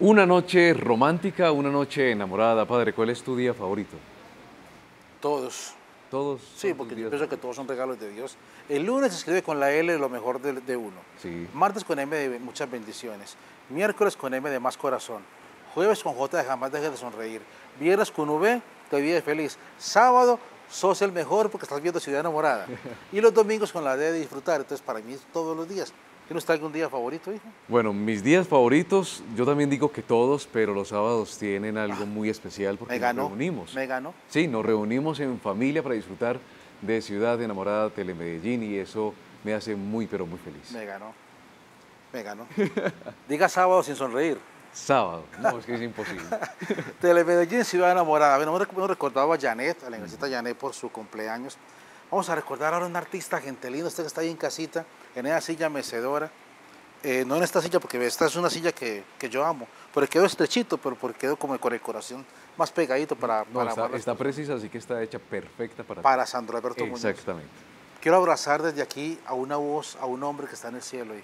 Una noche romántica, una noche enamorada. Padre, ¿cuál es tu día favorito? Todos. ¿Todos? Sí, porque yo pienso que todos son regalos de Dios. El lunes se escribe con la L de lo mejor de uno. Sí. Martes con M de muchas bendiciones. Miércoles con M de más corazón. Jueves con J de jamás dejes de sonreír. Viernes con V de vida feliz. Sábado sos el mejor porque estás viendo Ciudad Enamorada. Y los domingos con la D de disfrutar. Entonces, para mí todos los días. ¿Tiene usted algún día favorito, hijo? Bueno, mis días favoritos, yo también digo que todos, pero los sábados tienen algo muy especial porque nos reunimos. Me ganó. Sí, nos reunimos en familia para disfrutar de Ciudad Enamorada, Telemedellín, y eso me hace muy, pero muy feliz. Me ganó. Me ganó. Diga sábado sin sonreír. Sábado. No, es que es imposible. Telemedellín, Ciudad Enamorada. Bueno, hemos recordado a Janet, a la ingresita Janet, por su cumpleaños. Vamos a recordar ahora a un artista argentino, usted que está ahí en casita, en esa silla mecedora. No en esta silla, porque esta es una silla que yo amo. Pero quedó estrechito, pero porque quedó como con el corazón más pegadito para... No, está precisa, así que está hecha perfecta para... Para Sandro Alberto Muñoz. Exactamente. Quiero abrazar desde aquí a una voz, a un hombre que está en el cielo.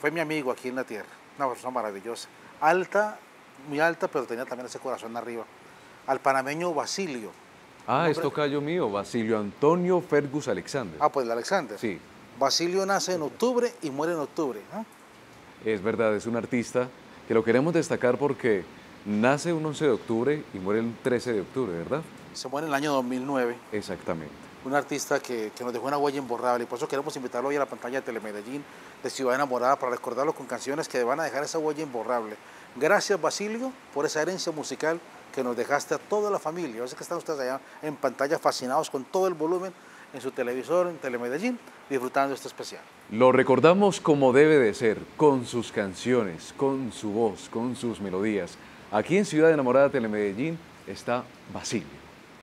Fue mi amigo aquí en la tierra, una persona maravillosa. Alta, muy alta, pero tenía también ese corazón arriba. Al panameño Basilio. Ah, es tocayo mío, Basilio Antonio Fergus Alexander. Ah, pues el Alexander. Sí. Basilio nace en octubre y muere en octubre. ¿Eh? Es verdad, es un artista que lo queremos destacar porque nace un 11 de octubre y muere el 13 de octubre, ¿verdad? Se muere en el año 2009. Exactamente. Un artista que nos dejó una huella imborrable, y por eso queremos invitarlo hoy a la pantalla de Telemedellín, de Ciudad Enamorada, para recordarlo con canciones que van a dejar esa huella imborrable. Gracias, Basilio, por esa herencia musical que nos dejaste a toda la familia. Yo sé que están ustedes allá en pantalla fascinados con todo el volumen en su televisor, en Telemedellín, disfrutando este especial. Lo recordamos como debe de ser, con sus canciones, con su voz, con sus melodías. Aquí en Ciudad Enamorada, Telemedellín, está Basilio.